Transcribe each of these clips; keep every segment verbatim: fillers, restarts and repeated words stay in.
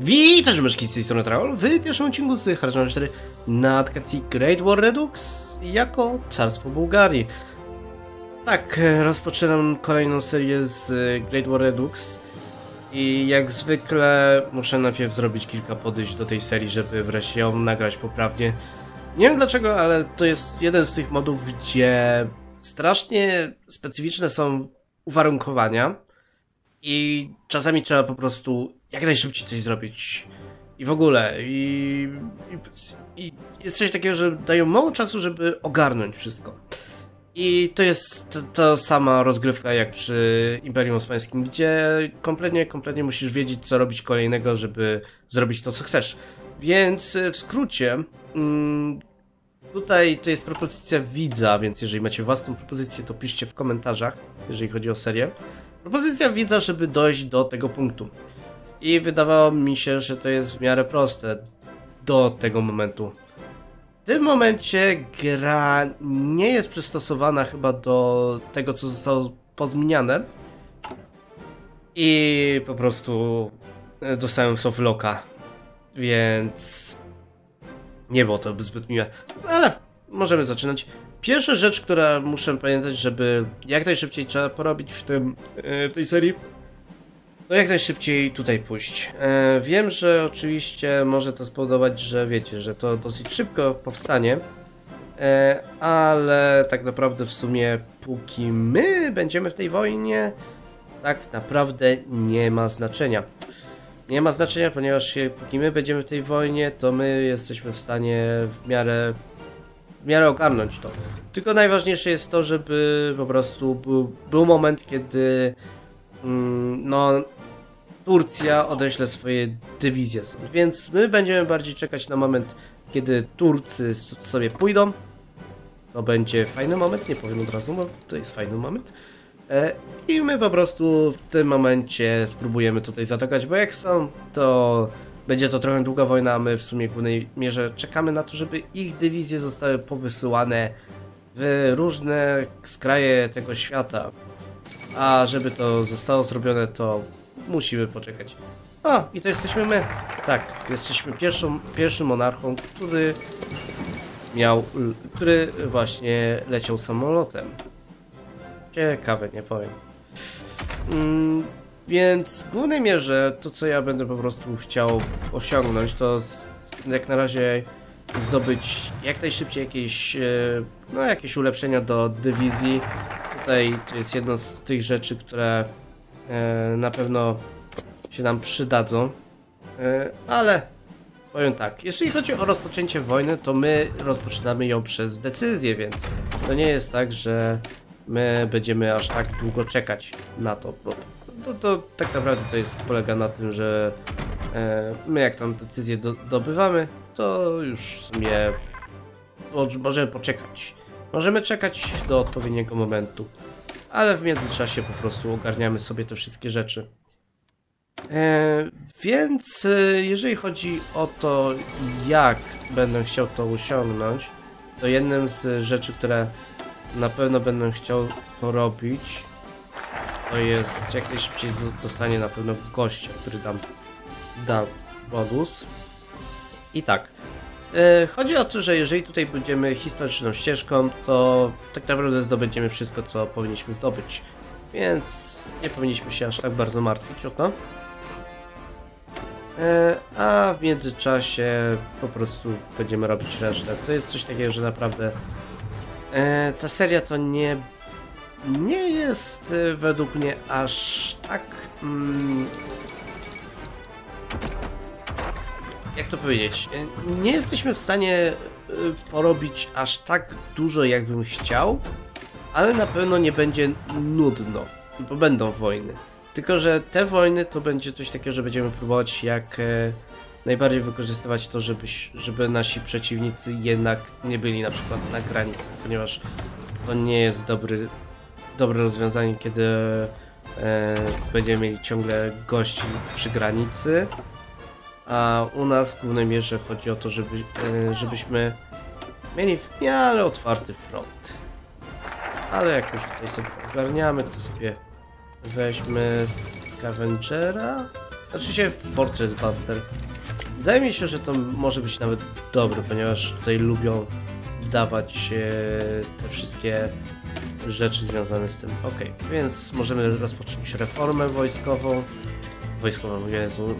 Witajcie, myszki, z tej strony Trehol w pierwszym odcinku z Harry cztery na adaptacji Great War Redux jako Carstwo Bułgarii. Tak, rozpoczynam kolejną serię z Great War Redux i jak zwykle muszę najpierw zrobić kilka podejść do tej serii, żeby wreszcie ją nagrać poprawnie. Nie wiem dlaczego, ale to jest jeden z tych modów, gdzie strasznie specyficzne są uwarunkowania i czasami trzeba po prostu jak najszybciej coś zrobić i w ogóle i, i, i jest coś takiego, że dają mało czasu, żeby ogarnąć wszystko. I to jest ta, ta sama rozgrywka jak przy Imperium Osmańskim, gdzie kompletnie, kompletnie musisz wiedzieć, co robić kolejnego, żeby zrobić to, co chcesz. Więc w skrócie, tutaj to jest propozycja widza, więc jeżeli macie własną propozycję, to piszcie w komentarzach, jeżeli chodzi o serię. Propozycja widza, żeby dojść do tego punktu. I wydawało mi się, że to jest w miarę proste do tego momentu. W tym momencie gra nie jest przystosowana chyba do tego, co zostało pozmieniane. I po prostu dostałem softlocka, więc nie było to zbyt miłe. Ale możemy zaczynać. Pierwsza rzecz, która muszę pamiętać, żeby jak najszybciej trzeba porobić w, tym, w tej serii, to jak najszybciej tutaj pójść. E, wiem, że oczywiście może to spowodować, że wiecie, że to dosyć szybko powstanie, e, ale tak naprawdę w sumie póki my będziemy w tej wojnie, tak naprawdę nie ma znaczenia. Nie ma znaczenia, ponieważ się, póki my będziemy w tej wojnie, to my jesteśmy w stanie w miarę, w miarę ogarnąć to. Tylko najważniejsze jest to, żeby po prostu był, był moment, kiedy no Turcja odeśle swoje dywizje, więc my będziemy bardziej czekać na moment, kiedy Turcy sobie pójdą. To będzie fajny moment, nie powiem od razu, no to jest fajny moment. I my po prostu w tym momencie spróbujemy tutaj zaatakować, bo jak są, to będzie to trochę długa wojna, a my w sumie w głównej mierze czekamy na to, żeby ich dywizje zostały powysyłane w różne skraje tego świata. A żeby to zostało zrobione, to musimy poczekać. O, i to jesteśmy my. Tak, jesteśmy pierwszą, pierwszym monarchą, który miał, który właśnie leciał samolotem. Ciekawe, nie powiem. Mm, więc w głównej mierze to, co ja będę po prostu chciał osiągnąć, to jak na razie zdobyć jak najszybciej jakieś, no, jakieś ulepszenia do dywizji. Tutaj to jest jedno z tych rzeczy, które e, na pewno się nam przydadzą, e, ale powiem tak, jeżeli chodzi o rozpoczęcie wojny, to my rozpoczynamy ją przez decyzję, więc to nie jest tak, że my będziemy aż tak długo czekać na to, bo to, to tak naprawdę to jest, polega na tym, że e, my jak tam decyzję do, dobywamy, to już w sumie możemy poczekać. Możemy czekać do odpowiedniego momentu, ale w międzyczasie po prostu ogarniamy sobie te wszystkie rzeczy. E, więc jeżeli chodzi o to, jak będę chciał to osiągnąć, to jednym z rzeczy, które na pewno będę chciał porobić, to jest jak najszybciej dostanie na pewno gościa, który dam, dam bonus. I tak. Chodzi o to, że jeżeli tutaj będziemy historyczną ścieżką, to tak naprawdę zdobędziemy wszystko, co powinniśmy zdobyć. Więc nie powinniśmy się aż tak bardzo martwić o to. A w międzyczasie po prostu będziemy robić resztę. To jest coś takiego, że naprawdę ta seria to nie, nie jest według mnie aż tak... Mm, jak to powiedzieć, nie jesteśmy w stanie porobić aż tak dużo, jakbym chciał, ale na pewno nie będzie nudno, bo będą wojny. Tylko że te wojny to będzie coś takiego, że będziemy próbować jak najbardziej wykorzystywać to, żeby, żeby nasi przeciwnicy jednak nie byli na przykład na granicy, ponieważ to nie jest dobry, dobre rozwiązanie, kiedy e, będziemy mieli ciągle gości przy granicy. A u nas w głównej mierze chodzi o to, żeby, żebyśmy mieli w miarę otwarty front. Ale jak już tutaj sobie ogarniamy, to sobie weźmy Scavengera. Znaczy się Fortress Buster. Wydaje mi się, że to może być nawet dobre, ponieważ tutaj lubią dawać te wszystkie rzeczy związane z tym. Ok, więc możemy rozpocząć reformę wojskową. Wojskową, Jezu,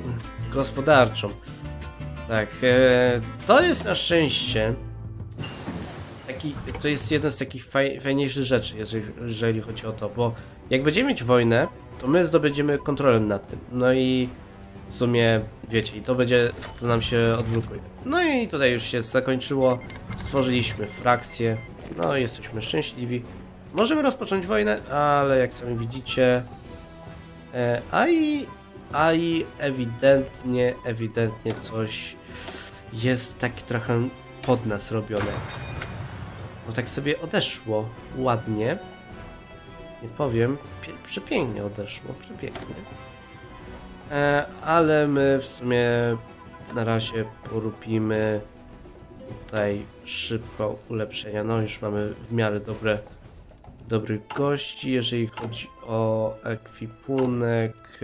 gospodarczą. Tak, to jest na szczęście taki, to jest jeden z takich faj, fajniejszych rzeczy, jeżeli, jeżeli chodzi o to, bo jak będziemy mieć wojnę, to my zdobędziemy kontrolę nad tym. No i w sumie, wiecie, i to będzie, to nam się odblokuje. No i tutaj już się zakończyło, stworzyliśmy frakcję, no jesteśmy szczęśliwi. Możemy rozpocząć wojnę, ale jak sami widzicie, e, a i... A i ewidentnie, ewidentnie coś jest tak trochę pod nas robione. Bo tak sobie odeszło ładnie. Nie powiem, przepięknie odeszło, przepięknie. E, ale my w sumie na razie porobimy tutaj szybko ulepszenia. No już mamy w miarę dobre... dobrych gości, jeżeli chodzi o ekwipunek.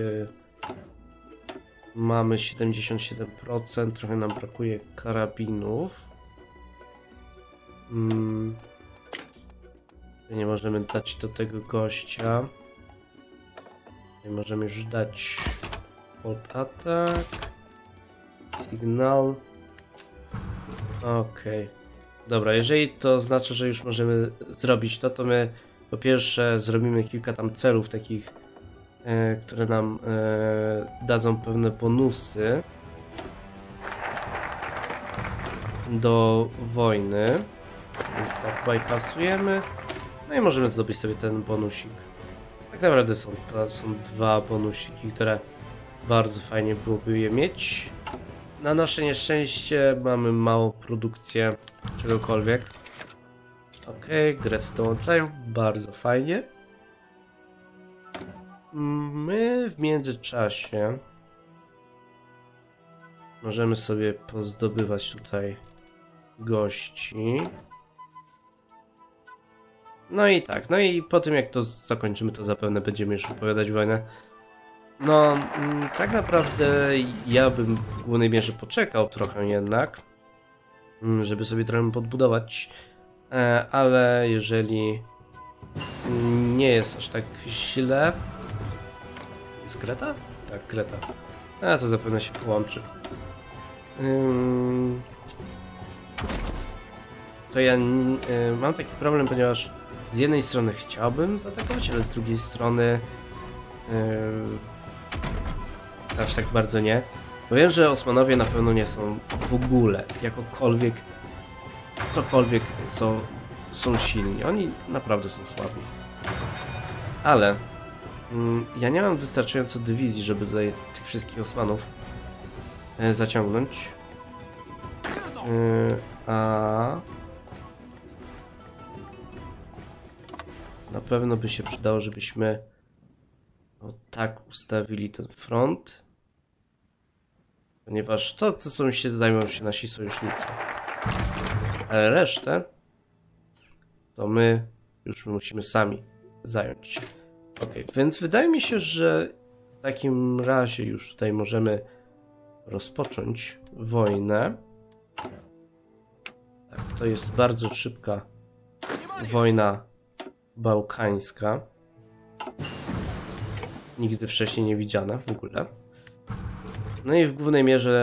Mamy siedemdziesiąt siedem procent, trochę nam brakuje karabinów. Hmm. Nie możemy dać do tego gościa. Nie możemy już dać pod atak. Sygnał. Okej. Okay. Dobra, jeżeli to znaczy, że już możemy zrobić to, to my po pierwsze zrobimy kilka tam celów takich, E, które nam e, dadzą pewne bonusy do wojny, więc tak bypassujemy, no i możemy zdobyć sobie ten bonusik. Tak naprawdę są, to są dwa bonusiki, które bardzo fajnie byłoby je mieć. Na nasze nieszczęście mamy małą produkcję czegokolwiek. Ok, Grecy dołączają, bardzo fajnie. My w międzyczasie możemy sobie pozdobywać tutaj gości. No i tak, no i po tym jak to zakończymy, to zapewne będziemy już opowiadać wojnę. No, tak naprawdę ja bym w głównej mierze poczekał trochę jednak, żeby sobie trochę podbudować, ale jeżeli nie jest aż tak źle... Jest Kreta? Tak, Kreta. A to zapewne się połączy. Ym... To ja y, mam taki problem, ponieważ z jednej strony chciałbym zaatakować, ale z drugiej strony y, aż tak bardzo nie. Bo wiem, że Osmanowie na pewno nie są w ogóle jakokolwiek, cokolwiek co są silni. Oni naprawdę są słabi. Ale... ja nie mam wystarczająco dywizji, żeby tutaj tych wszystkich Osmanów zaciągnąć. A na pewno by się przydało, żebyśmy o tak ustawili ten front, ponieważ to, co są się zajmą się nasi sojusznicy, ale resztę to my już musimy sami zająć się. Ok, więc wydaje mi się, że w takim razie już tutaj możemy rozpocząć wojnę. Tak, to jest bardzo szybka wojna bałkańska. Nigdy wcześniej nie widziana w ogóle. No i w głównej mierze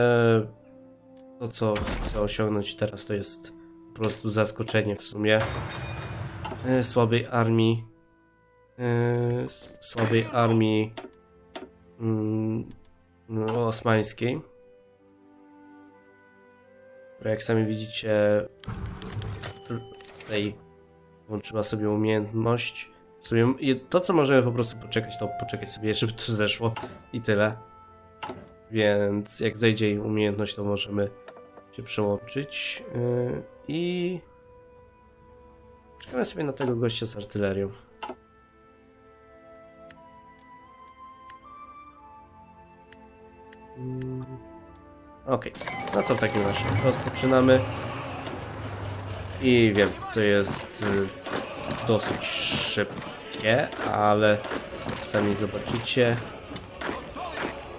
to, co chcę osiągnąć teraz, to jest po prostu zaskoczenie w sumie słabej armii. Yy, słabej armii yy, osmańskiej, która jak sami widzicie tutaj włączyła sobie umiejętność. W sumie to, co możemy po prostu poczekać, to poczekać sobie, żeby to zeszło i tyle. Więc jak zejdzie jej umiejętność, to możemy się przełączyć yy, i czekamy sobie na tego gościa z artylerią. Okej, okay. No to w takim razie rozpoczynamy. I wiem, to jest y, dosyć szybkie, ale jak sami zobaczycie,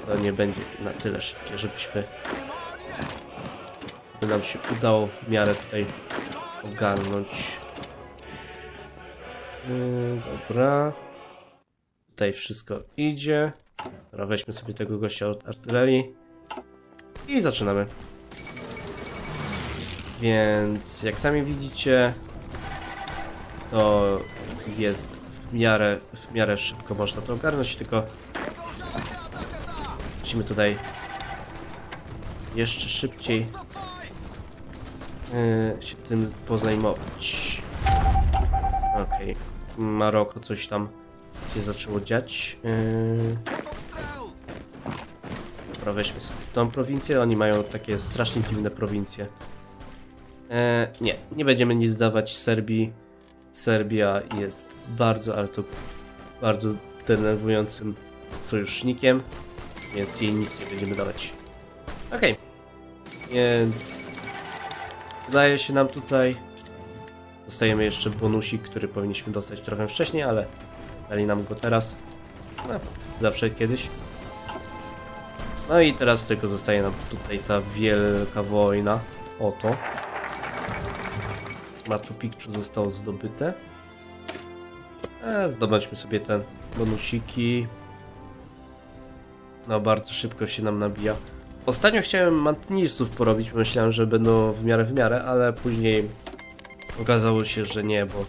to nie będzie na tyle szybkie, żebyśmy by nam się udało w miarę tutaj ogarnąć. Yy, dobra. Tutaj wszystko idzie. Dobra, weźmy sobie tego gościa od artylerii. I zaczynamy. Więc jak sami widzicie, to jest w miarę, w miarę szybko można to ogarnąć, tylko musimy tutaj jeszcze szybciej yy, się tym pozajmować. Okej, okay. Maroko coś tam się zaczęło dziać. Yy... Dobra, weźmy sobie tą prowincję, oni mają takie strasznie dziwne prowincje. Eee, nie, nie będziemy nic dawać Serbii. Serbia jest bardzo, ale to bardzo denerwującym sojusznikiem, więc jej nic nie będziemy dawać. Okej, okay. Więc udaje się nam tutaj. Dostajemy jeszcze bonusik, który powinniśmy dostać trochę wcześniej, ale dali nam go teraz. No, zawsze kiedyś. No i teraz tylko zostaje nam tutaj ta wielka wojna. Oto. Matupikchu zostało zdobyte. E, zdobądźmy sobie te bonusiki. No bardzo szybko się nam nabija. Ostatnio chciałem mantynistów porobić, myślałem, że będą w miarę w miarę, ale później okazało się, że nie, bo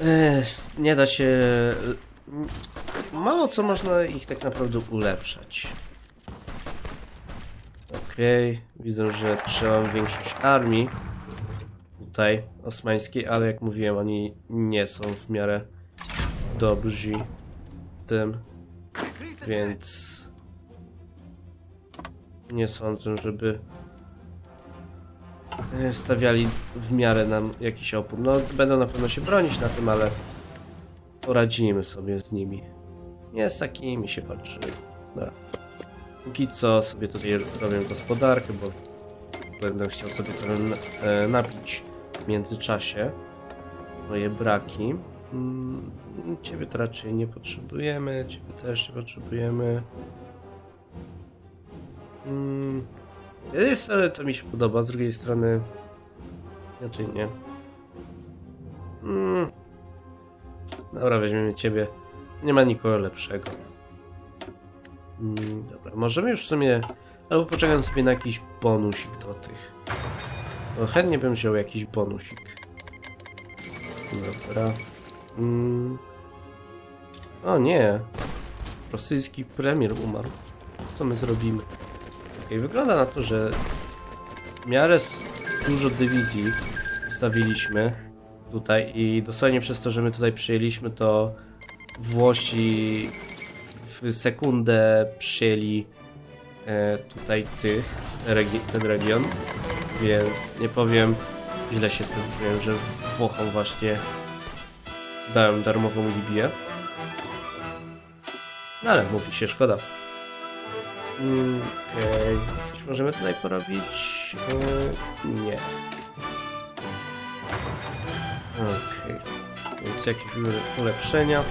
e, nie da się... Mało co można ich tak naprawdę ulepszać. Okej, okay. Widzę, że trzymam większość armii tutaj osmańskiej, ale jak mówiłem, oni nie są w miarę dobrzy w tym, więc nie sądzę, żeby stawiali w miarę nam jakiś opór. No będą na pewno się bronić na tym, ale poradzimy sobie z nimi. Nie z takimi się patrzy. No. Póki co sobie tutaj robię gospodarkę, bo będę chciał sobie trochę napić w międzyczasie moje braki. Ciebie to raczej nie potrzebujemy, ciebie też nie potrzebujemy. Z jednej strony to mi się podoba, z drugiej strony raczej nie. Dobra, weźmiemy ciebie. Nie ma nikogo lepszego. Dobra, możemy już w sumie... Albo poczekam sobie na jakiś bonusik do tych. No, chętnie bym wziął jakiś bonusik. Dobra. Mm. O nie. Rosyjski premier umarł. Co my zrobimy? Okej, wygląda na to, że w miarę dużo dywizji ustawiliśmy tutaj i dosłownie przez to, że my tutaj przyjęliśmy, to Włosi w sekundę przyjęli tutaj tych, regi ten region, więc nie powiem, źle się z tym czułem, że Włochom właśnie dałem darmową Libię. No ale mówi się, szkoda. Mm, okay. Coś możemy tutaj porobić? Yy, nie. Okej. Okay. Więc jakieś ulepszenia.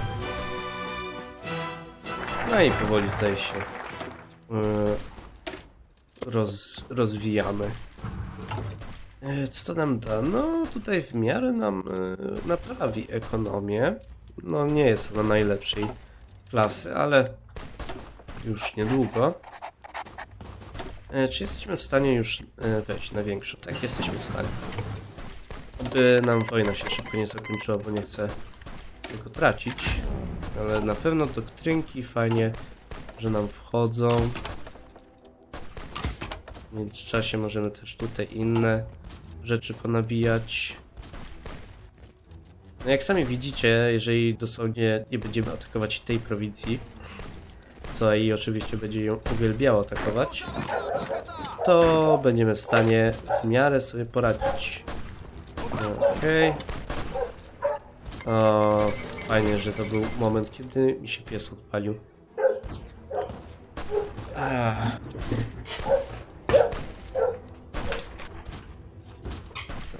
No i powoli tutaj się Roz, rozwijamy. Co to nam da? No tutaj w miarę nam naprawi ekonomię. No nie jest ona najlepszej klasy, ale już niedługo. Czy jesteśmy w stanie już wejść na większą? Tak, jesteśmy w stanie. Aby nam wojna się szybko nie zakończyła, bo nie chcę tego tracić. Ale na pewno doktrynki fajnie, że nam wchodzą. W międzyczasie możemy też tutaj inne rzeczy ponabijać. No jak sami widzicie, jeżeli dosłownie nie będziemy atakować tej prowincji, co i oczywiście będzie ją uwielbiało atakować, to będziemy w stanie w miarę sobie poradzić. Okej. Okay. O, fajnie, że to był moment, kiedy mi się pies odpalił. Ach.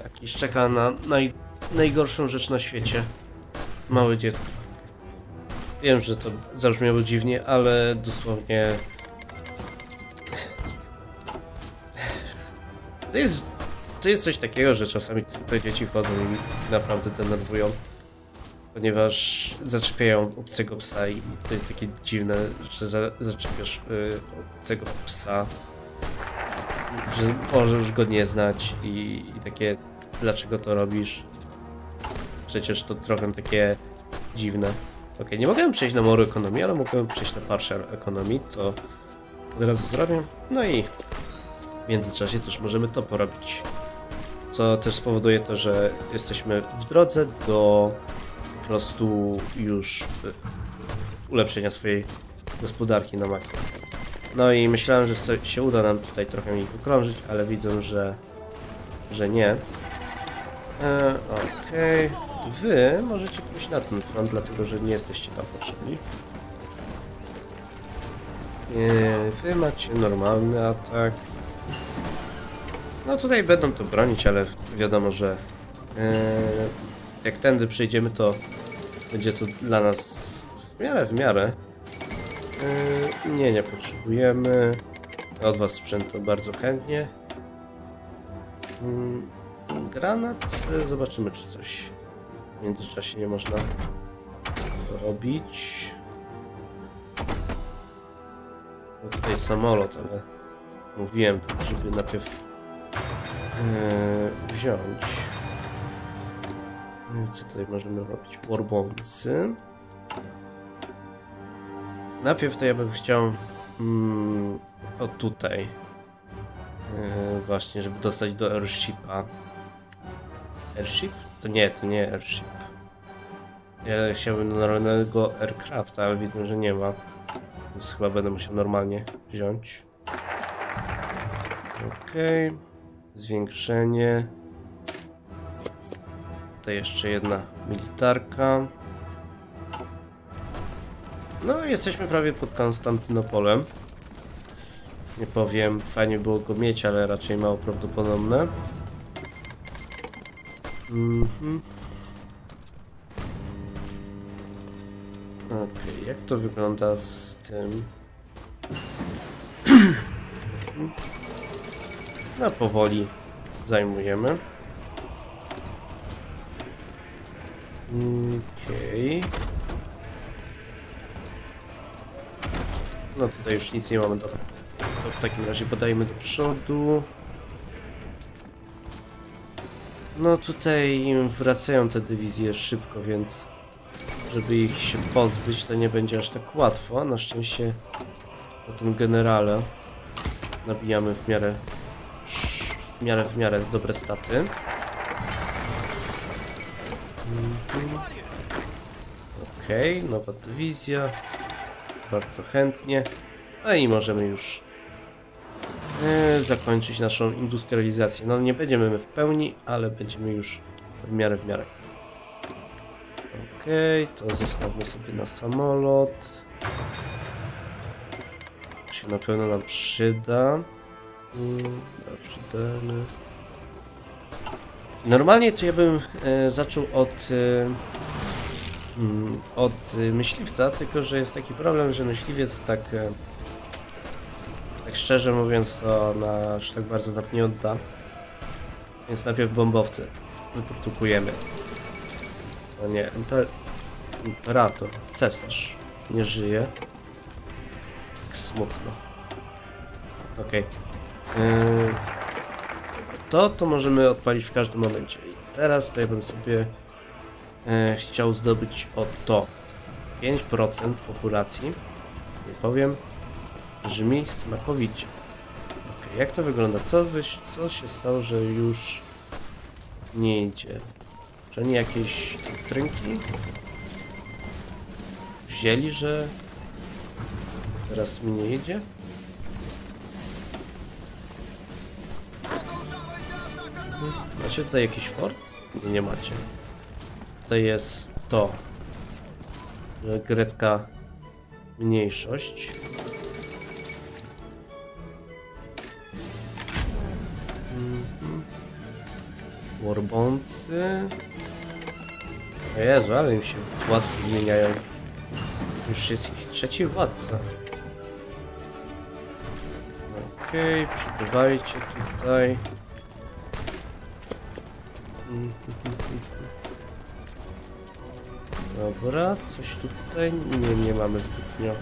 Tak, iż czeka na naj, najgorszą rzecz na świecie. Małe dziecko. Wiem, że to zabrzmiało dziwnie, ale dosłownie To jest, to jest coś takiego, że czasami te dzieci chodzą i naprawdę denerwują, ponieważ zaczepiają obcego psa i to jest takie dziwne, że za, zaczepiasz y, obcego psa, że możesz go nie znać i, i takie dlaczego to robisz? Przecież to trochę takie dziwne. Ok, nie mogłem przejść na More Economy, ale mogłem przejść na Partial Economy, to od razu zrobię. No i w międzyczasie też możemy to porobić. Co też spowoduje to, że jesteśmy w drodze do po prostu już ulepszenia swojej gospodarki na maksa. No i myślałem, że się uda nam tutaj trochę ich okrążyć, ale widzę, że, że nie. E, Okej. Okay. Wy możecie pójść na ten front, dlatego że nie jesteście tam potrzebni. E, wy macie normalny atak. No tutaj będą to bronić, ale wiadomo, że e, jak tędy przejdziemy, to będzie to dla nas w miarę, w miarę. E, nie, nie potrzebujemy. Od was sprzętu bardzo chętnie. Granat. Zobaczymy, czy coś w międzyczasie nie można robić. No tutaj samolot, ale mówiłem tak, żeby najpierw yy, wziąć. Co tutaj możemy robić? Warboncy. Najpierw to ja bym chciał mm, o tutaj yy, właśnie, żeby dostać do airshipa. Airship? To nie, to nie airship. Ja chciałbym do normalnego aircrafta, ale widzę, że nie ma. Więc chyba będę musiał normalnie wziąć. Okej. Okay. Zwiększenie. Tutaj jeszcze jedna militarka. No, jesteśmy prawie pod Konstantynopolem. Nie powiem, fajnie było go mieć, ale raczej mało prawdopodobne. Mm-hmm. Okej, okay, jak to wygląda z tym? No powoli zajmujemy. Okej. Okay. No tutaj już nic nie mamy, dobra. To w takim razie podajemy do przodu. No tutaj wracają te dywizje szybko, więc żeby ich się pozbyć, to nie będzie aż tak łatwo. Na szczęście na tym generale nabijamy w miarę w miarę w miarę dobre staty. Okej, okay, nowa dywizja. Bardzo chętnie. No i możemy już zakończyć naszą industrializację. No nie będziemy my w pełni, ale będziemy już w miarę w miarę. Okej, okay, to zostawmy sobie na samolot. To się na pewno nam przyda. Przydelny. Normalnie to ja bym e, zaczął od e, od myśliwca, tylko że jest taki problem, że myśliwiec tak e, tak szczerze mówiąc, to nasz tak bardzo nam nie odda. Więc najpierw bombowcy wyprodukujemy. No nie, imper... imperator, cesarz nie żyje. Tak smutno. Okej. Okay. Yy... To to możemy odpalić w każdym momencie. I teraz to ja bym sobie yy, chciał zdobyć o to. pięć procent populacji. Nie powiem. Brzmi smakowicie. Okay, jak to wygląda? Co, wyś, co się stało, że już nie idzie? Czy oni jakieś trynki wzięli, że teraz mi nie idzie? Macie tutaj jakiś fort? Nie, nie macie. To jest to, że grecka mniejszość. Warboncy. O Jezu, ale im się władcy zmieniają. Już jest ich trzeci władca. Okej, okay, przybywajcie tutaj. Dobra, coś tutaj nie, nie mamy zbytnio.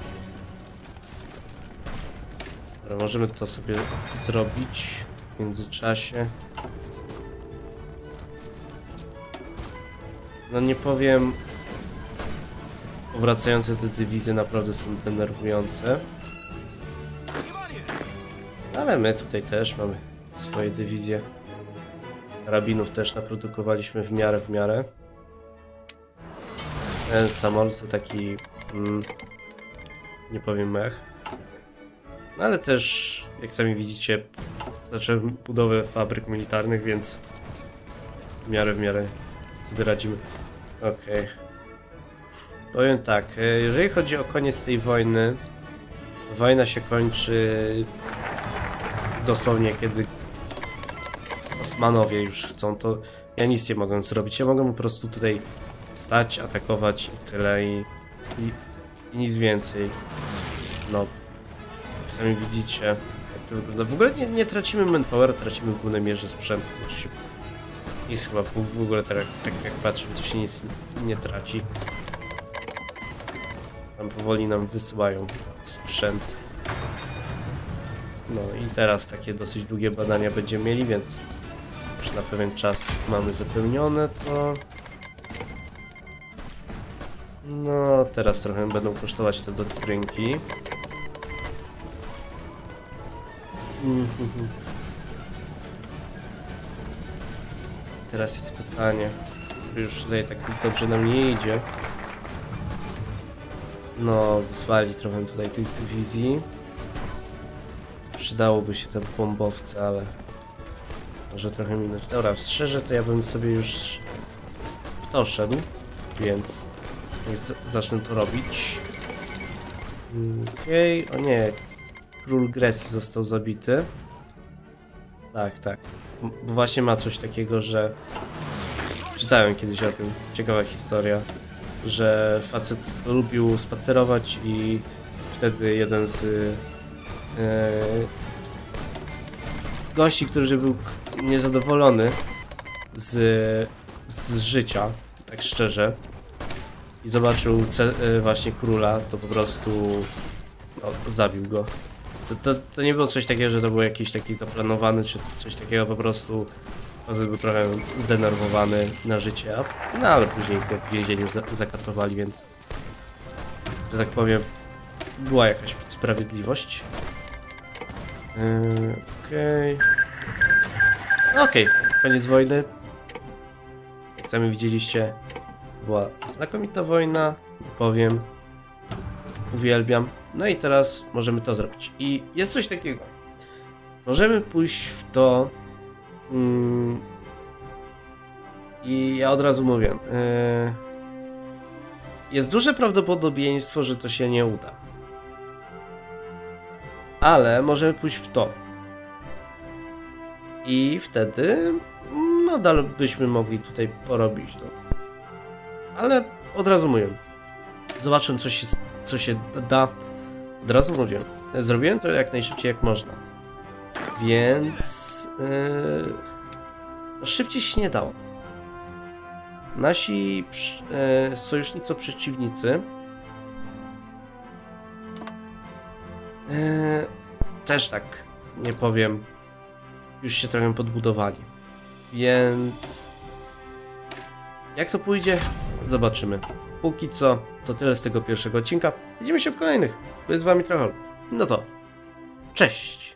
Dobra, możemy to sobie zrobić w międzyczasie. No nie powiem, powracające te dywizje naprawdę są denerwujące. Ale my tutaj też mamy swoje dywizje. Karabinów też naprodukowaliśmy w miarę, w miarę. Ten samolot to taki, mm, nie powiem mech. No ale też, jak sami widzicie, zacząłem budowę fabryk militarnych, więc w miarę, w miarę sobie radzimy. Okej. Okay. Powiem tak, jeżeli chodzi o koniec tej wojny, wojna się kończy dosłownie, kiedy Osmanowie już chcą, to ja nic nie mogę zrobić. Ja mogę po prostu tutaj stać, atakować i tyle, i, i, i nic więcej. No, jak sami widzicie, jak to wygląda. W ogóle nie, nie tracimy manpower, tracimy w głównej mierze sprzęt. Nic chyba, w, w ogóle tak, tak jak patrzymy, to się nic nie traci. Tam powoli nam wysyłają sprzęt. No i teraz takie dosyć długie badania będziemy mieli, więc już na pewien czas mamy zapełnione to. No, teraz trochę będą kosztować te doktrynki. Teraz jest pytanie, już tutaj tak dobrze nam nie idzie. No, wysłali trochę tutaj tych dywizji. Przydałoby się te bombowce, ale może trochę minąć. Dobra, szczerze to ja bym sobie już w to szedł, więc zacznę to robić. Okej, okay. O nie, król Grecji został zabity. Tak, tak, bo właśnie ma coś takiego, że czytałem kiedyś o tym, ciekawa historia, że facet lubił spacerować i wtedy jeden z yy, gości, który był niezadowolony z, z życia, tak szczerze, i zobaczył właśnie króla, to po prostu no, zabił go. To, to, to nie było coś takiego, że to był jakiś taki zaplanowany, czy coś takiego, po prostu był trochę zdenerwowany na życie, no ale później go w więzieniu zakatowali, więc że tak powiem, była jakaś sprawiedliwość. Yy, Okej. Okay. Okej, okay. Koniec wojny. Jak sami widzieliście, była znakomita wojna, powiem, uwielbiam. No i teraz możemy to zrobić. I jest coś takiego. Możemy pójść w to. Mm, I ja od razu mówię. Yy, jest duże prawdopodobieństwo, że to się nie uda. Ale możemy pójść w to. I wtedy nadal byśmy mogli tutaj porobić to. Ale od razu mówię, zobaczę co się, co się da, od razu mówię, zrobiłem to jak najszybciej jak można, więc yy, szybciej się nie dało. Nasi yy, sojusznicy, przeciwnicy yy, też tak, nie powiem, już się trochę podbudowali, więc jak to pójdzie? Zobaczymy. Póki co to tyle z tego pierwszego odcinka. Widzimy się w kolejnych. To jest z wami Trehol. No to cześć!